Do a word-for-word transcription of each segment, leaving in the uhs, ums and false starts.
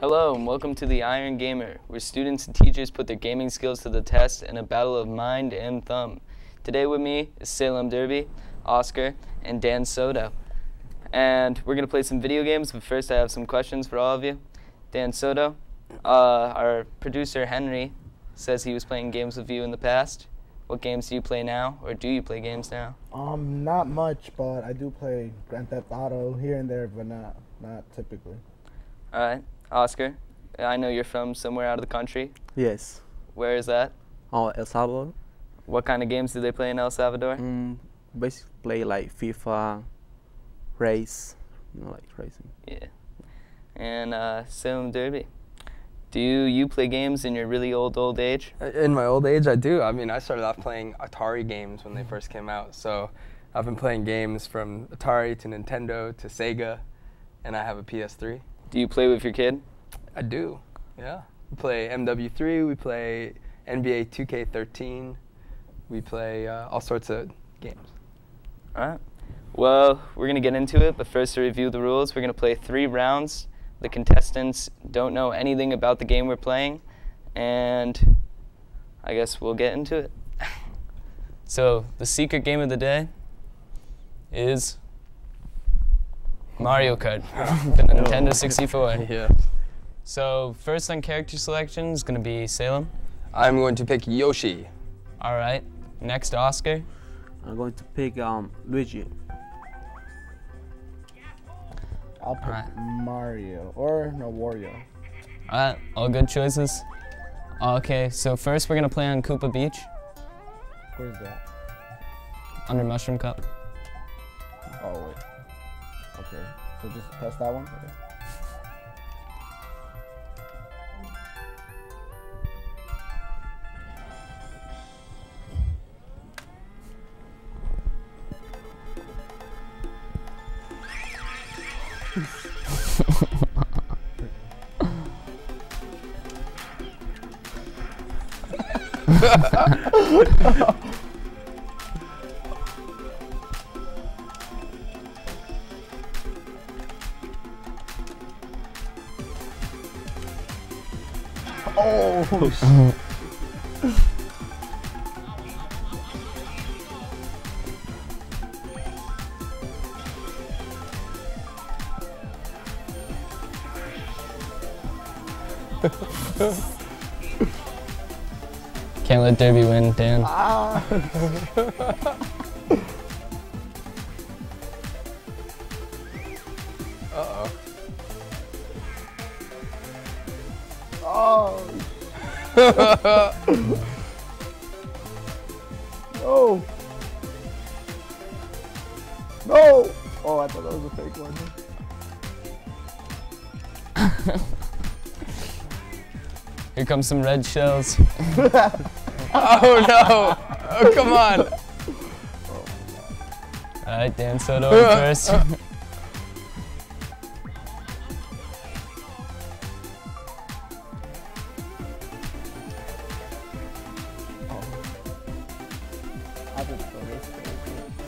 Hello and welcome to the Iron Gamer, where students and teachers put their gaming skills to the test in a battle of mind and thumb. Today with me is Salem Derby, Oscar, and Dan Soto. And we're going to play some video games, but first I have some questions for all of you. Dan Soto, uh, our producer Henry says he was playing games with you in the past. What games do you play now, or do you play games now? Um, not much, but I do play Grand Theft Auto here and there, but not, not typically. All right. Oscar, I know you're from somewhere out of the country. Yes. Where is that? Oh, El Salvador. What kind of games do they play in El Salvador? Mm, basically play like FIFA, race, you know, like racing. Yeah. And uh, Salem Derby, do you, you play games in your really old, old age? In my old age, I do. I mean, I started off playing Atari games when they first came out. So I've been playing games from Atari to Nintendo to Sega, and I have a P S three. Do you play with your kid? I do, yeah. We play M W three, we play N B A two K thirteen, we play uh, all sorts of games. All right. Well, we're going to get into it, but first to review the rules, we're going to play three rounds. The contestants don't know anything about the game we're playing, and I guess we'll get into it. So the secret game of the day is Mario Kart, the Nintendo sixty-four. Yeah. So first on character selection is going to be Salem. I'm going to pick Yoshi. All right. Next, Oscar. I'm going to pick um, Luigi. I'll pick right. Mario, or no, Wario. All right. All good choices. Okay. So first we're going to play on Koopa Beach. Where's that? Under Mushroom Cup. Oh, wait. Okay, so just test that one. Okay. Oh, holy shit. Can't let Derby win, Dan. Ah. Uh-oh. Oh. No. No. Oh, I thought that was a fake one. Here comes some red shells. Oh no. Oh, come on. Oh, all right, Dan Soto first.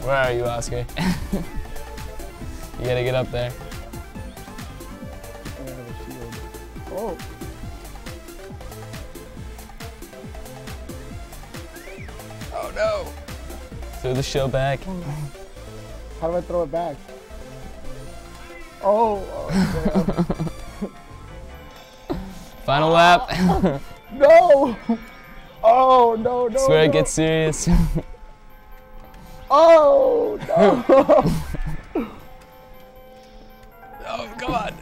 Where are you, Oscar? You gotta get up there. Oh. Oh no! Throw the shield back. How do I throw it back? Oh! Oh Final lap. No! Oh no! No! Swear no. It gets serious. Oh no! Oh, come on!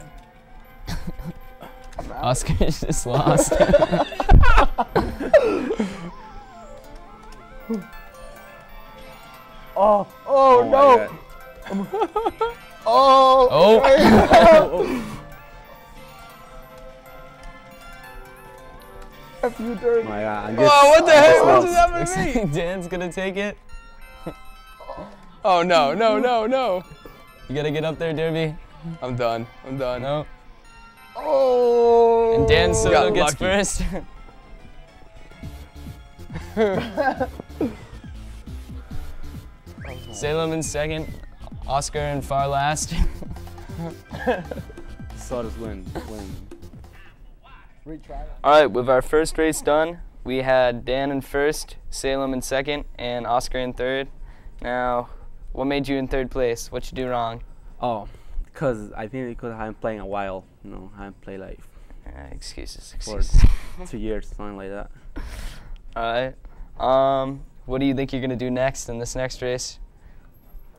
Oscar's just lost. Oh! Oh, oh no! Oh! Oh! Oh. F you, dirty! My God! Just, oh, what the hell? What just happened to me? Dan's gonna take it. Oh no, no, no, no. You gotta get up there, Derby. I'm done. I'm done. No. Oh. And Dan Soto gets first. Salem in second. Oscar in far last. Soto's win. Win. Retry. All right, with our first race done, we had Dan in first, Salem in second, and Oscar in third. Now, what made you in third place? What you do wrong? Oh, because I think because I haven't played a while. You know, I haven't played like uh, excuses, excuses. For two years, something like that. All right. Um, what do you think you're gonna do next in this next race?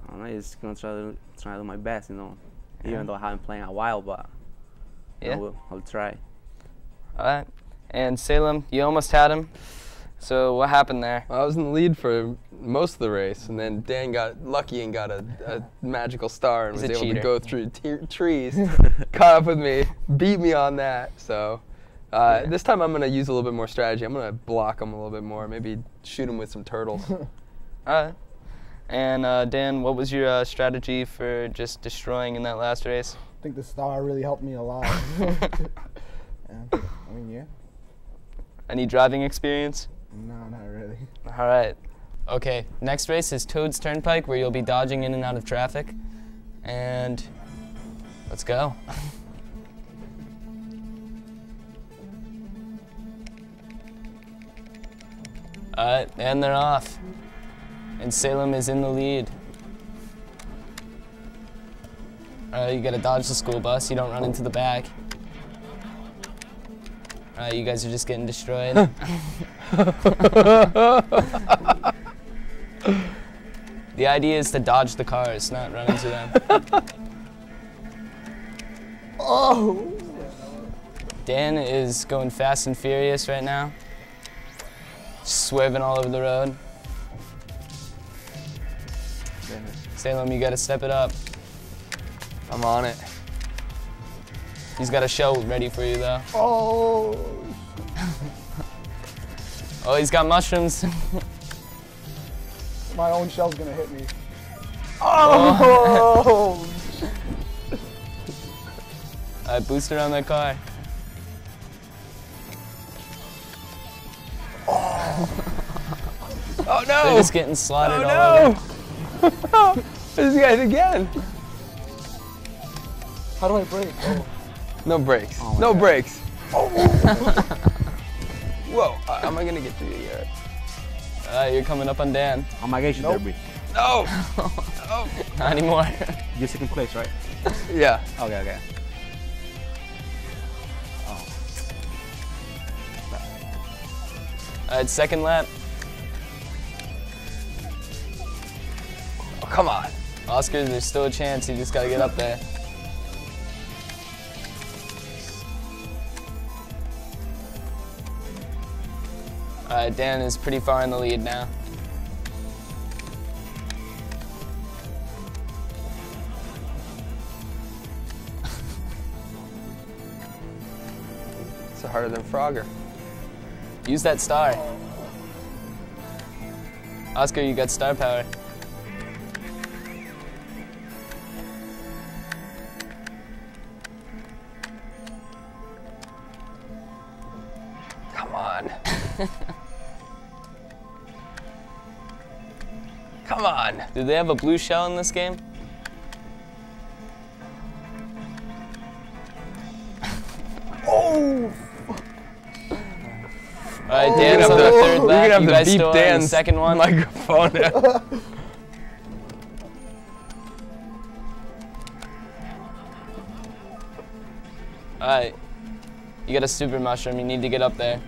I'm just gonna try to try to do my best, you know. Yeah. Even though I haven't played in a while, but yeah, I will, I'll try. All right. And Salem, you almost had him. So what happened there? Well, I was in the lead for most of the race, and then Dan got lucky and got a, a magical star and He's was able cheater. to go through t trees, caught up with me, beat me on that. So uh, yeah. this time I'm gonna use a little bit more strategy. I'm gonna block him a little bit more, maybe shoot him with some turtles. All right. And uh, Dan, what was your uh, strategy for just destroying in that last race? I think the star really helped me a lot. Yeah. I mean, yeah. Any driving experience? No, not really. All right. Okay, next race is Toad's Turnpike, where you'll be dodging in and out of traffic. And let's go. All right, and they're off. And Salem is in the lead. All right, you gotta dodge the school bus. You don't run into the back. All right, you guys are just getting destroyed. The idea is to dodge the cars, not run into them. Oh! Dan is going fast and furious right now. Swerving all over the road. Salem, you gotta step it up. I'm on it. He's got a show ready for you though. Oh! Oh, he's got mushrooms. My own shell's gonna hit me. Oh! I right, boost around that car. Oh! Oh no! They're just getting slaughtered oh, all no. over. This guy again. How do I brake? Oh. No brakes. Oh no God. brakes. Oh. Whoa! Uh, am I gonna get through here? Uh, you're coming up on Dan. Oh my gosh, nope. Derby. No. No. Not anymore. You're second place, right? Yeah. Okay. Okay. Oh. All right, second lap. Come on. Oscar, there's still a chance. You just got to get up there. All right, Dan is pretty far in the lead now. It's harder than Frogger. Use that star. Oscar, you got star power. Come on! Do they have a blue shell in this game? Oh! Alright, Dan's oh, on the third lap. Gonna have you guys beep still Dan's on the second one? Microphone. Alright. You got a super mushroom. You need to get up there.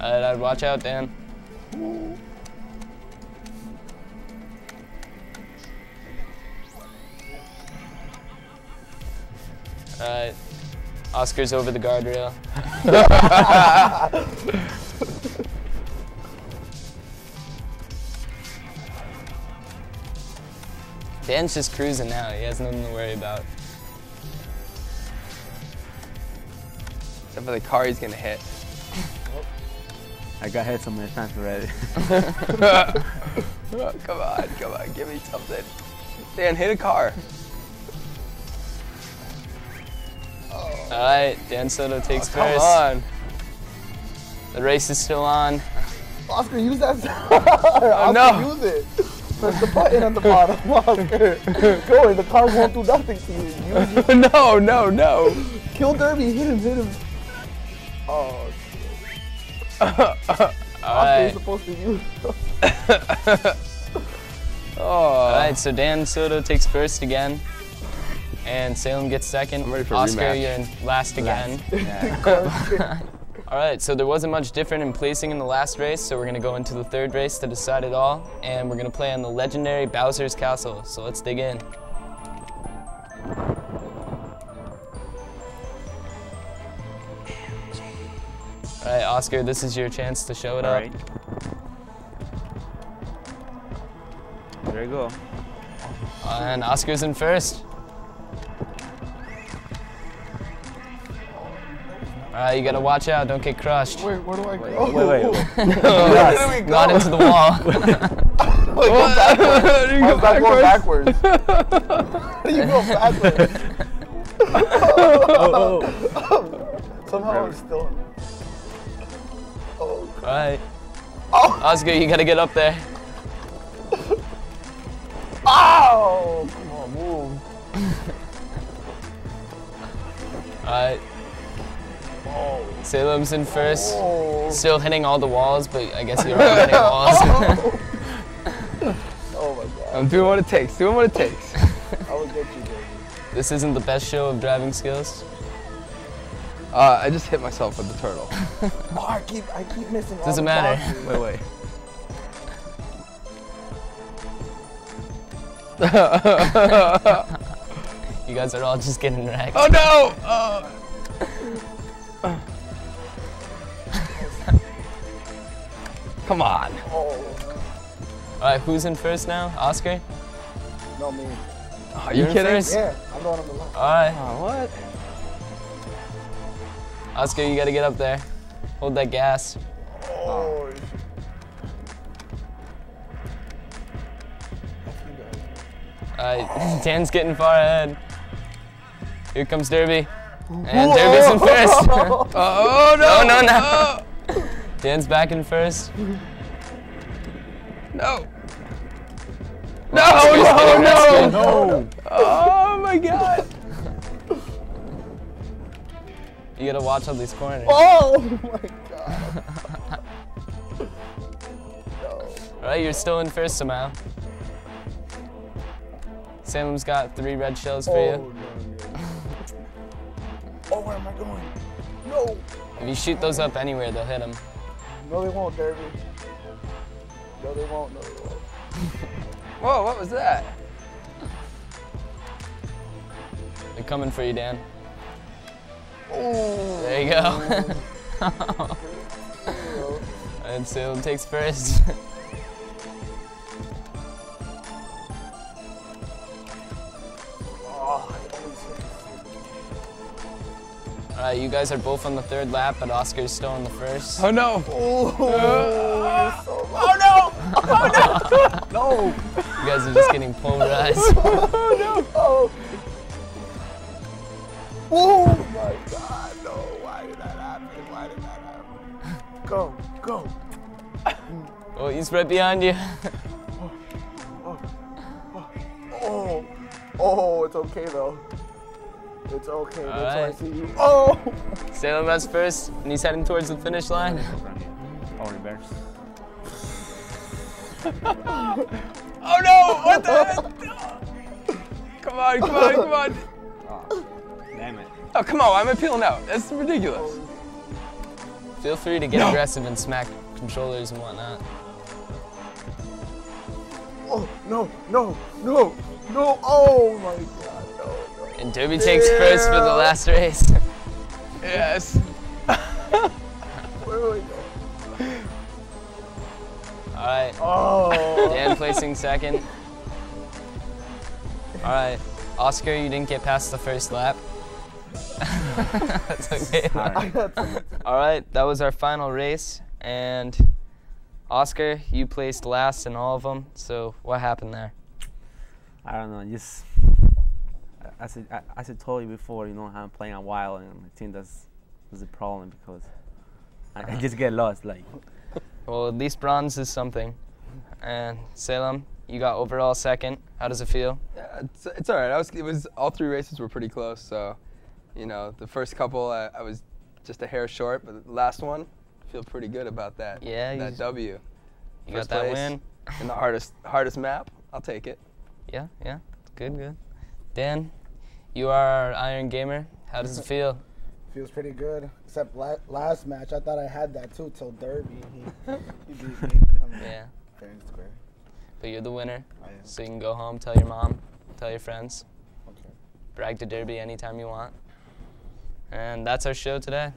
Alright, I'd watch out, Dan. Alright, Oscar's over the guardrail. Dan's just cruising now, he has nothing to worry about. Except for the car he's gonna hit. I got hit so many times already. Oh, come on, come on, give me something. Dan, hit a car. Oh. All right, Dan Soto takes oh, come first. Come on. The race is still on. Oscar, use that star. Oh, Oscar, no. use it. Push the button at the bottom, Oscar. Go in, the car won't do nothing to you. you no, no, no. Kill Derby, hit him, hit him. Oh, shit. Oscar's right. supposed to use oh. Alright, so Dan Soto takes first again. And Salem gets second. I'm ready for Oscar, rematch. You're in last again. Yeah. Alright, so there wasn't much different in placing in the last race, so we're going to go into the third race to decide it all, and we're going to play on the legendary Bowser's Castle, so let's dig in. Alright, Oscar, this is your chance to show it all up. Alright. There you go. And Oscar's in first. Alright, you gotta watch out, don't get crushed. Wait, where do I go? Wait, wait, wait. No, where do we go? Not into the wall. Wait, go backwards. You go backwards? How do you go backwards? oh, oh, oh. Somehow I'm still... Oh, alright. Oh. Oscar, you gotta get up there. Ow! Come on, move. Alright. Oh. Salem's in first, oh. still hitting all the walls, but I guess you're not hitting walls. Oh my god. I'm doing what it takes, doing what it takes. I will get you, baby. This isn't the best show of driving skills. Uh, I just hit myself with the turtle. oh, I keep, I keep missing all Doesn't the matter. Boxes. Wait, wait. You guys are all just getting wrecked. Oh no! Oh. Come on. Oh. Alright, who's in first now? Oscar? No, me. Oh, are you kidding? First? Yeah, I'm going on the left. Alright. Oh, what? Oscar, you gotta get up there. Hold that gas. Oh. Alright, Dan's getting far ahead. Here comes Derby. And Derby's in first. uh, oh no! No, no, no! Oh. Dan's back in first. No! No! No! No! No! Oh my god! You gotta watch all these corners. Oh my god! No. Alright, you're still in first somehow. Salem's got three red shells for oh, you. No. Oh, where am I going? No! If you shoot those up anywhere, they'll hit them. No, they won't, Derby. No, they won't. No, they won't. Whoa, what was that? They're coming for you, Dan. Oh! There you go. oh. And Salem takes first. Alright, you guys are both on the third lap, but Oscar's still on the first. Oh no! Oh, oh, so oh no! Oh no! No! You guys are just getting pulverized. Oh no! Oh. Oh my god, no! Why did that happen? Why did that happen? Go, go! Oh, he's right behind you. Oh, oh, oh, oh, it's okay though. It's okay, that's why I see you. Oh! Salem has first, and he's heading towards the finish line. Oh, reverse. Oh no! What the heck? Come on, come on, come on. Oh, damn it. Oh, come on, why am I peeling out? That's ridiculous. Feel free to get no. aggressive and smack controllers and whatnot. Oh, no, no, no, no, oh my god. And Derby takes yeah. first for the last race. Yes. Where do we go? Alright. Oh. Dan placing second. Alright. Oscar, you didn't get past the first lap. That's okay. Alright, that was our final race. And Oscar, you placed last in all of them. So what happened there? I don't know. Just. As I, as I told you before, you know, I'm playing a while, and I think that's, that's a problem because I, I just get lost. Like, well, at least bronze is something. And Salem, You got overall second. How does it feel? Yeah, it's, it's all right. I was, it was, all three races were pretty close. So, you know, the first couple I, I was just a hair short, but the last one, I feel pretty good about that. Yeah, that you, W. You first got that place, win. And the hardest, hardest map. I'll take it. Yeah, yeah, good, good. Dan, you are our Iron Gamer. How does it feel? Feels pretty good, except la last match. I thought I had that too till Derby. He, he beat me. I mean, yeah. Fair and square. But you're the winner, so you can go home, tell your mom, tell your friends. Okay. Brag to Derby anytime you want. And that's our show today.